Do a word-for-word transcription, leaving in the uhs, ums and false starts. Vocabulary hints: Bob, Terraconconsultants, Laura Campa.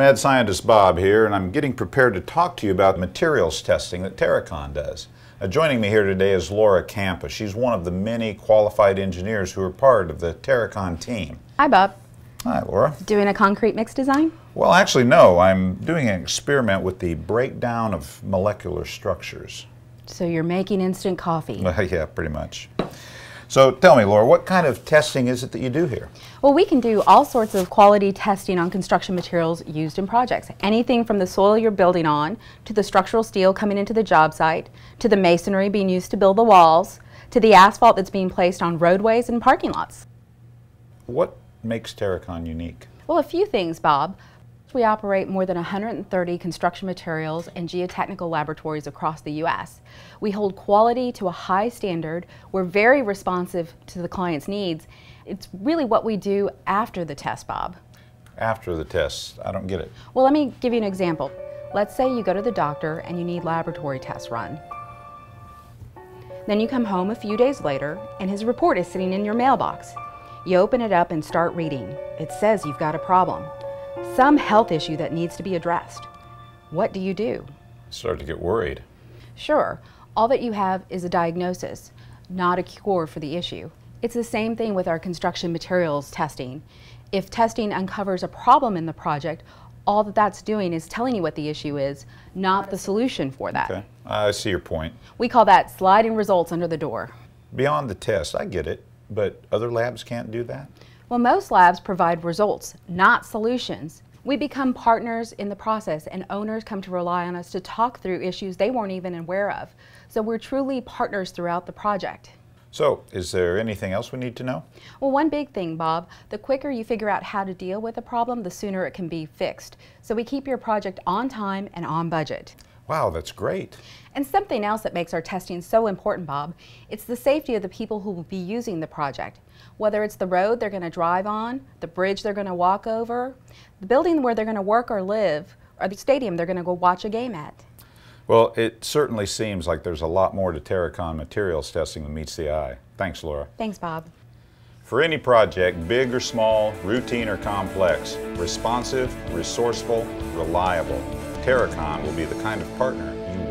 Mad Scientist Bob here, and I'm getting prepared to talk to you about materials testing that Terracon does. Uh, joining me here today is Laura Campa. She's one of the many qualified engineers who are part of the Terracon team. Hi, Bob. Hi, Laura. Doing a concrete mix design? Well, actually, no. I'm doing an experiment with the breakdown of molecular structures. So you're making instant coffee? Uh, yeah, pretty much. So tell me, Laura, what kind of testing is it that you do here? Well, we can do all sorts of quality testing on construction materials used in projects. Anything from the soil you're building on, to the structural steel coming into the job site, to the masonry being used to build the walls, to the asphalt that's being placed on roadways and parking lots. What makes Terracon unique? Well, a few things, Bob. We operate more than one hundred thirty construction materials and geotechnical laboratories across the U S We hold quality to a high standard. We're very responsive to the client's needs. It's really what we do after the test, Bob. After the test? I don't get it. Well, let me give you an example. Let's say you go to the doctor and you need laboratory tests run. Then you come home a few days later and his report is sitting in your mailbox. You open it up and start reading. It says you've got a problem. Some health issue that needs to be addressed. What do you do? Start to get worried. Sure. All that you have is a diagnosis, not a cure for the issue. It's the same thing with our construction materials testing. If testing uncovers a problem in the project, all that that's doing is telling you what the issue is, not the solution for that. Okay. I see your point. We call that sliding results under the door. Beyond the test, I get it, but other labs can't do that? Well, most labs provide results, not solutions. We become partners in the process, and owners come to rely on us to talk through issues they weren't even aware of. So we're truly partners throughout the project. So, is there anything else we need to know? Well, one big thing, Bob. The quicker you figure out how to deal with a problem, the sooner it can be fixed. So we keep your project on time and on budget. Wow, that's great. And something else that makes our testing so important, Bob, it's the safety of the people who will be using the project. Whether it's the road they're going to drive on, the bridge they're going to walk over, the building where they're going to work or live, or the stadium they're going to go watch a game at. Well, it certainly seems like there's a lot more to Terracon materials testing than meets the eye. Thanks, Laura. Thanks, Bob. For any project, big or small, routine or complex, responsive, resourceful, reliable, Terracon will be the kind of partner you